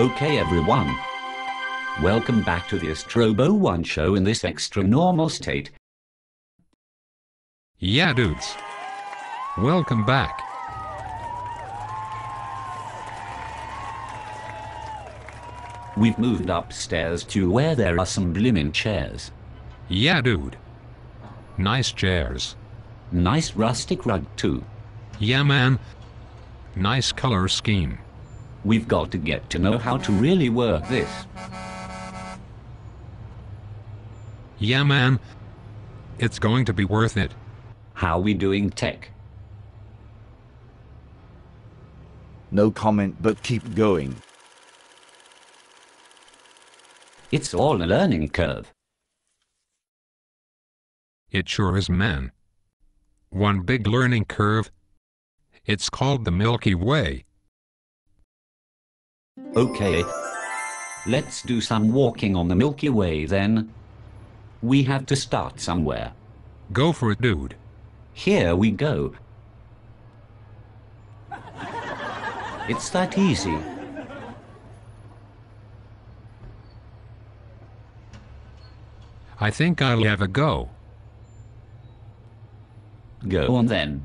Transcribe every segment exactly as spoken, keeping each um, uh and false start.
Okay everyone, welcome back to the Astrobo One Show in this extra normal state. Yeah dudes, welcome back. We've moved upstairs to where there are some blimmin' chairs. Yeah dude, nice chairs. Nice rustic rug too. Yeah man, nice color scheme. We've got to get to know how to really work this. Yeah man, it's going to be worth it. How we doing tech? No comment, but keep going. It's all a learning curve. It sure is man. One big learning curve. It's called the Milky Way. Okay, let's do some walking on the Milky Way then. We have to start somewhere. Go for it dude. Here we go. It's that easy. I think I'll have a go. Go on then.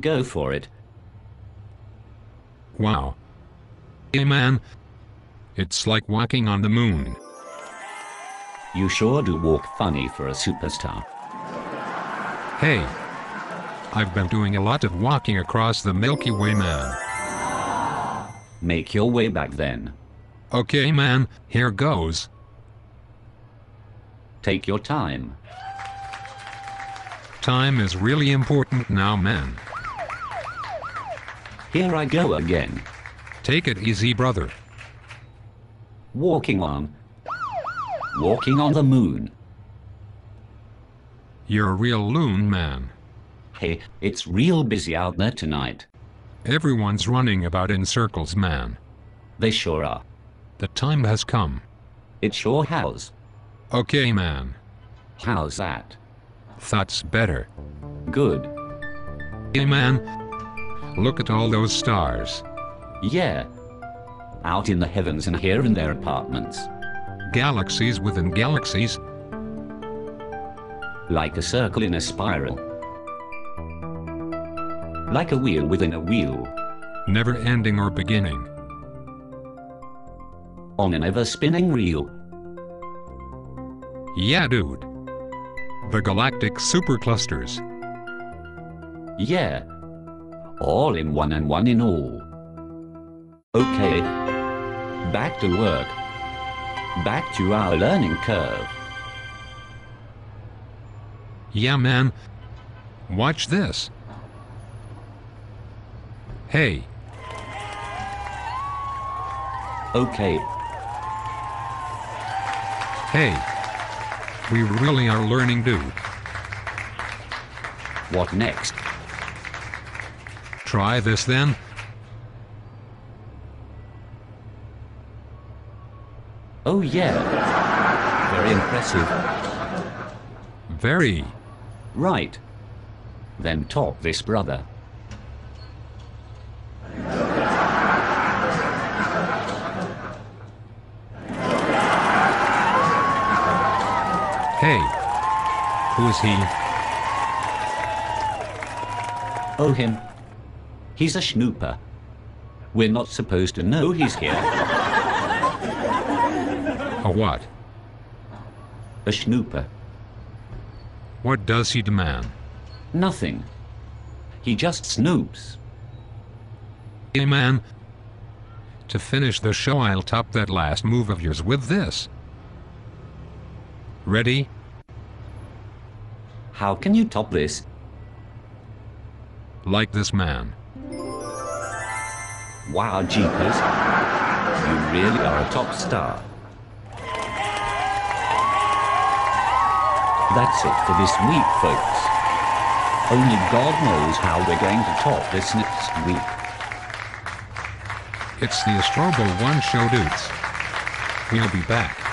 Go for it. Wow. Hey man, it's like walking on the moon. You sure do walk funny for a superstar. Hey, I've been doing a lot of walking across the Milky Way man. Make your way back then. Okay man, here goes. Take your time. Time is really important now man. Here I go again. Take it easy, brother. Walking on. Walking on the moon. You're a real loon, man. Hey, it's real busy out there tonight. Everyone's running about in circles, man. They sure are. The time has come. It sure has. Okay, man. How's that? That's better. Good. Hey, man. Look at all those stars. Yeah, out in the heavens and here in their apartments. Galaxies within galaxies. Like a circle in a spiral. Like a wheel within a wheel. Never ending or beginning. On an ever-spinning reel. Yeah dude. The galactic superclusters. Yeah. All in one and one in all. Okay, back to work, back to our learning curve. Yeah man, watch this. Hey. Okay. Hey, we really are learning dude. What next? Try this then. Oh yeah, very impressive. Very. Right. Then top this brother. Hey, who's he? Oh him. He's a schnooper. We're not supposed to know he's here. A what? A schnooper. What does he demand? Nothing. He just snoops. Hey man, to finish the show I'll top that last move of yours with this. Ready? How can you top this? Like this man. Wow jeepers, you really are a top star. That's it for this week, folks. Only God knows how we're going to top this next week. It's the Astrobo One Show, dudes. We'll be back.